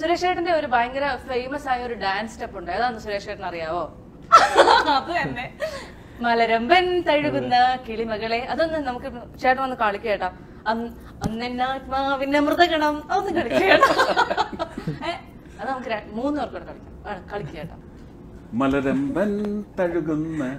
Suresh is famous for a dance step. Suresh is Malaramban, Tadugunda, Kilimagale, other than chat on the Kalikata. Then not ma, we never the Ganam, other than Kalikata. Moon or Kalikata. Malaramban, Tadugunda,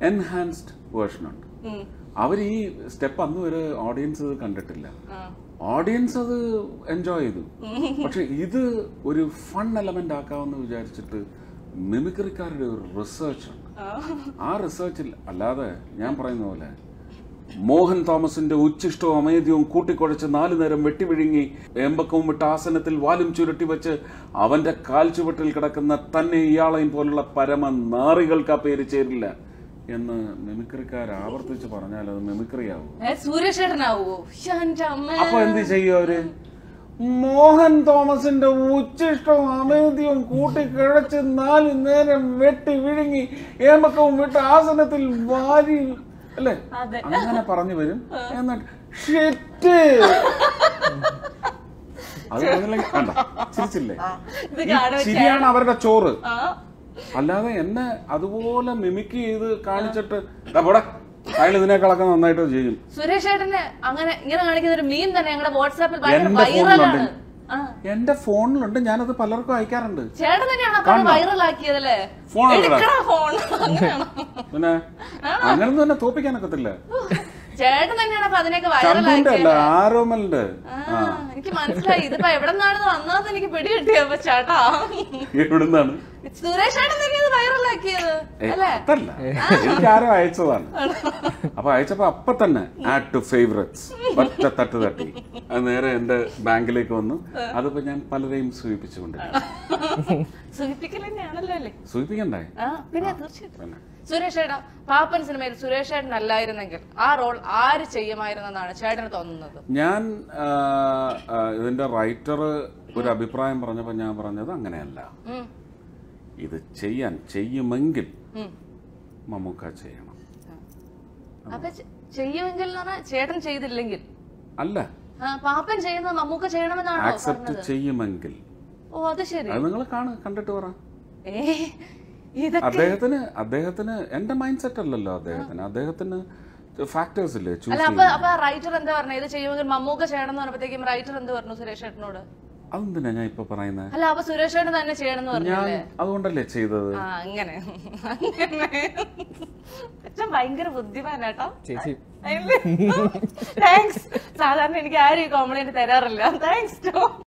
enhanced version. Every step on the audience is conducted. Audience enjoy it. But this is a fun element of mimicry research. That research is not Mohan Thomas in the Uchisto, Amadium, Kutikoch, and Alinam, Vetividing, Embacombetasanatil, Valim Churitivacher, Avanta Kalchuvatil Katakana, Tane Yala in Pola Paraman, Narigal Caperichella. In the mimicry car, our teacher Paranella, mimicry. That's Suresh now. Shantama. Mohan Thomas in the Wuchest of Amadium, Kuti Kurach and Alinam, Vetividing, Embacombetasanatil, Valim. I'm going to parang with him. I'm not shit. I'm like, seriously. The Chilean Avada Choro. Another end, Aduola, Mimiki, the Carnage, the Boda. I live in a Kalaka on night of jail. Suresh, I'm going to get a meme that I'm going to WhatsApp by end of phone, London, Jana the Palarco, I can't. Chat than viral like here. Phone. I'm not a topic and a cutler. Chat than a Padanaka viral like Aromelder. It can't say the paper, nothing you could do to a chat. You couldn't done. It's the rest of the viral like here. Add to favorites, but that. And there and the bank lake on other than Paladin sweep. Sweeping and analytic. Sweeping and I. Suresh, Papans and made Suresh and Allied and Angle are all R. Chayamir and a child on another. Yan then the writer would have been prime Ranapanya Rananganella. Either Chayan, Chayamangil Mamuka Chayam. Chayamangal, Chayat and Chay the Lingil. Allah. Papa and Jay, the Mamuka Chayam and I accept Chayamangal. Oh, the shade. I'm going to come to eh? Either Abehatana and the mindset a little there, and Abehatana factors a little. Alapa writer and the neither Chayam and Mamuka Chayam or Pathim writer and the Nusuresh Noda. I'm the Nanai Paparina. Alapa Suresh and the Chayan. I want to let you the it's a binder with the Vanata. Thanks. Salam and Gary commented. Thanks to.